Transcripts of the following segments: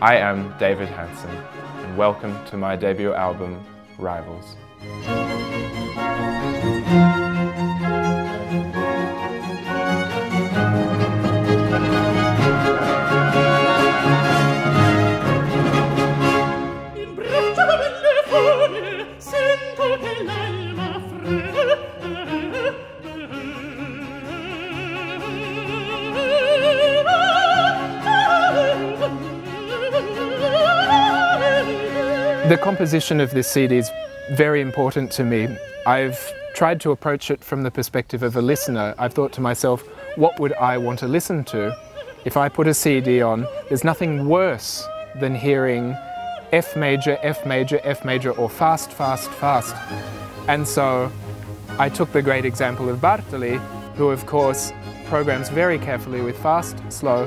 I am David Hansen, and welcome to my debut album, Rivals. The composition of this CD is very important to me. I've tried to approach it from the perspective of a listener. I've thought to myself, what would I want to listen to? If I put a CD on, there's nothing worse than hearing F major, F major, F major, or fast, fast, fast. And so I took the great example of Bartoli, who of course programs very carefully with fast, slow,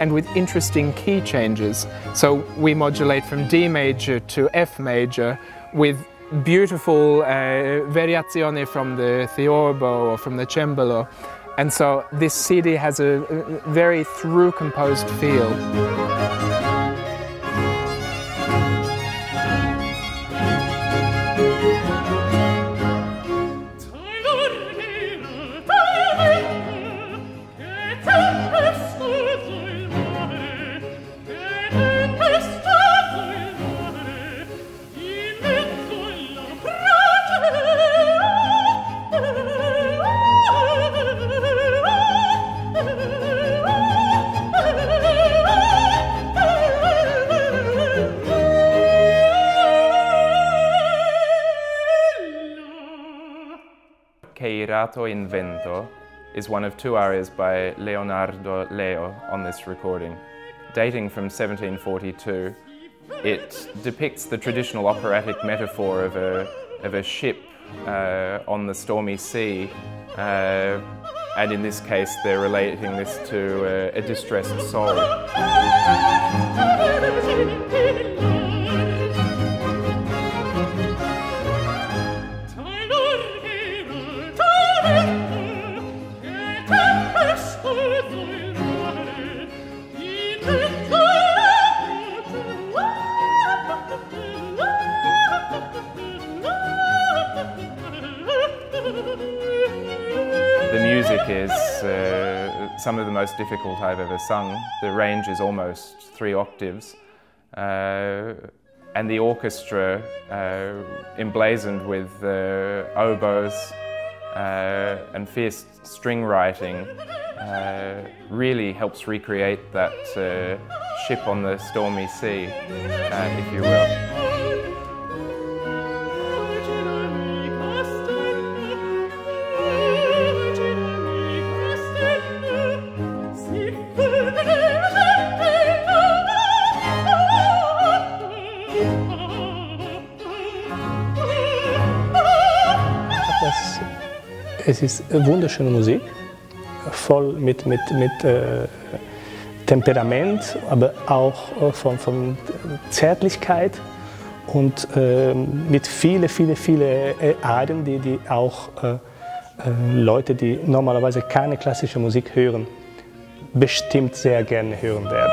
and with interesting key changes. So we modulate from D major to F major with beautiful variazioni from the Theorbo or from the Cembalo. And so this CD has a very through composed feel. Qual Gato in vento is one of two arias by Leonardo Leo on this recording. Dating from 1742, it depicts the traditional operatic metaphor of a ship on the stormy sea, and in this case they're relating this to a distressed soul. Some of the most difficult I've ever sung. The range is almost 3 octaves, and the orchestra, emblazoned with oboes and fierce string writing, really helps recreate that ship on the stormy sea, if you will. Es ist wunderschöne Musik, voll mit Temperament, aber auch von Zärtlichkeit und mit viele Arien, die auch Leute, die normalerweise keine klassische Musik hören, bestimmt sehr gerne hören werden.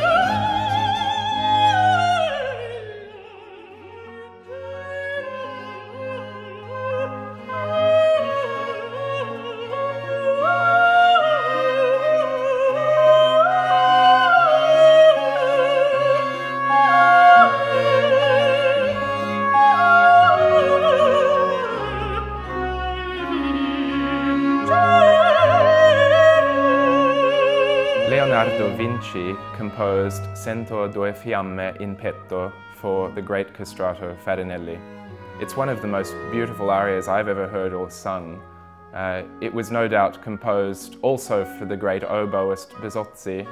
Vinci composed Sento due fiamme in petto for the great castrato Farinelli. It's one of the most beautiful arias I've ever heard or sung. It was no doubt composed also for the great oboist Bezzozzi.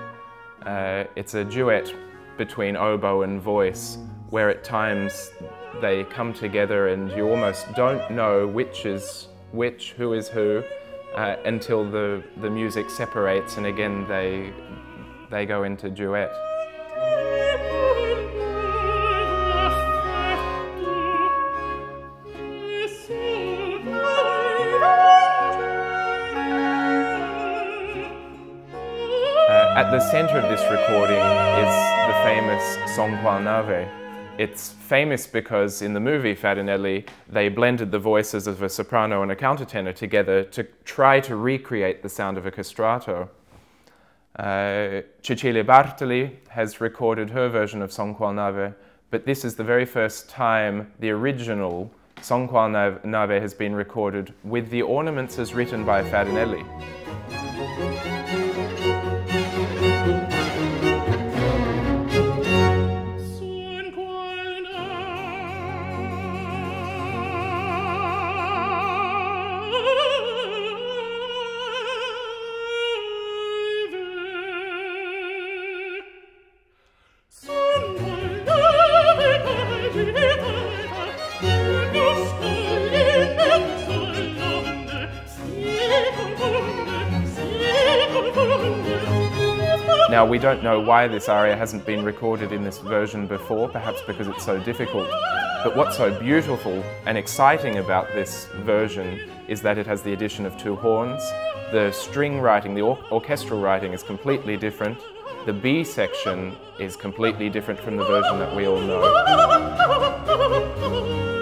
It's a duet between oboe and voice, where at times they come together and you almost don't know which is which, who is who, until the music separates and again they go into duet. At the centre of this recording is the famous Son qual nave. It's famous because in the movie Farinelli, they blended the voices of a soprano and a countertenor together to try to recreate the sound of a castrato. Cecilia Bartoli has recorded her version of Son qual nave, but this is the very first time the original Son qual nave has been recorded with the ornaments as written by Farinelli. Now, we don't know why this aria hasn't been recorded in this version before, perhaps because it's so difficult. But what's so beautiful and exciting about this version is that it has the addition of two horns. The string writing, the orchestral writing is completely different. The B section is completely different from the version that we all know.